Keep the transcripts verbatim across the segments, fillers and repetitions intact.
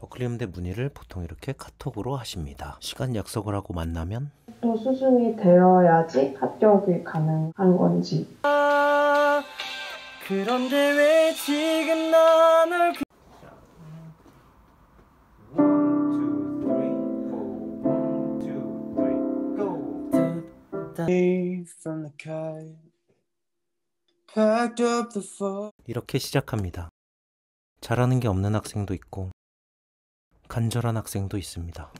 버클리 음대 문의를 보통 이렇게 카톡으로 하십니다. 시간 약속을 하고 만나면 또 수순이 되어야지 합격이 가능한 건지. 아, 그런데 왜 지금 나를 그... 이렇게 시작합니다. 잘하는 게 없는 학생도 있고 간절한 학생도 있습니다.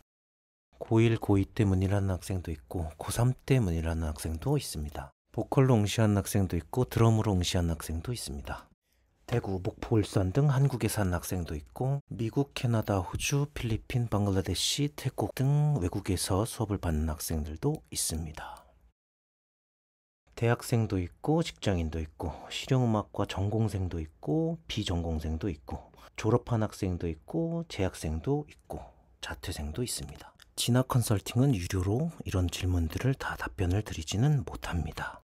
고일, 고이 때 문의라는 학생도 있고 고삼 때 문의라는 학생도 있습니다. 보컬로 응시한 학생도 있고 드럼으로 응시한 학생도 있습니다. 대구, 목포, 울산 등 한국에 사는 학생도 있고 미국, 캐나다, 호주, 필리핀, 방글라데시, 태국 등 외국에서 수업을 받는 학생들도 있습니다. 대학생도 있고 직장인도 있고 실용음악과 전공생도 있고 비전공생도 있고 졸업한 학생도 있고 재학생도 있고 자퇴생도 있습니다. 진학 컨설팅은 유료로 이런 질문들을 다 답변을 드리지는 못합니다.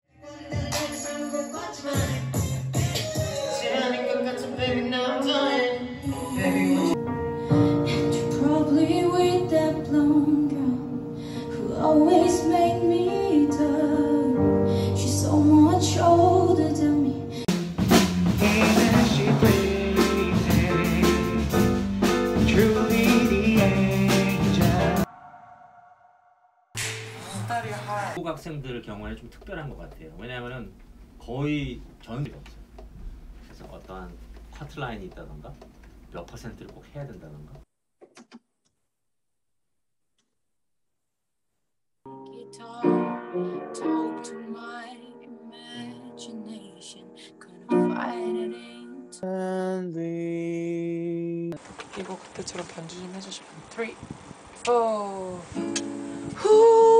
한국 학생들 경우에 좀 특별한 것 같아요. 왜냐하면은 거의 전율이 없어요. 그래서 어떠한 커트 라인이 있다던가 몇 퍼센트를 꼭 해야 된다던가. 이거 그때처럼 반주 좀 해주시면 삼, 사, 후.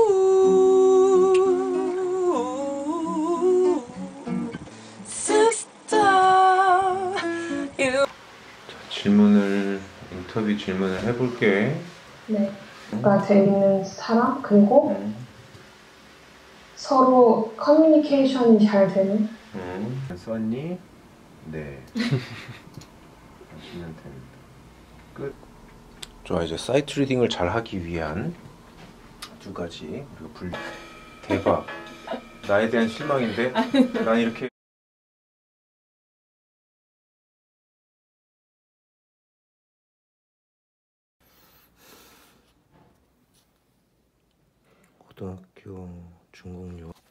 질문을 인터뷰 질문을 해볼게. 네. 그러니까 재밌는 사람 그리고 음. 서로 커뮤니케이션이 잘 되는. 음. 썼니? 네. 하시면 됩니다. 끝. 좋아, 이제 사이트 리딩을 잘 하기 위한 두 가지 그리고 불 대박. 나에 대한 실망인데 난 이렇게. 고등학교 중공요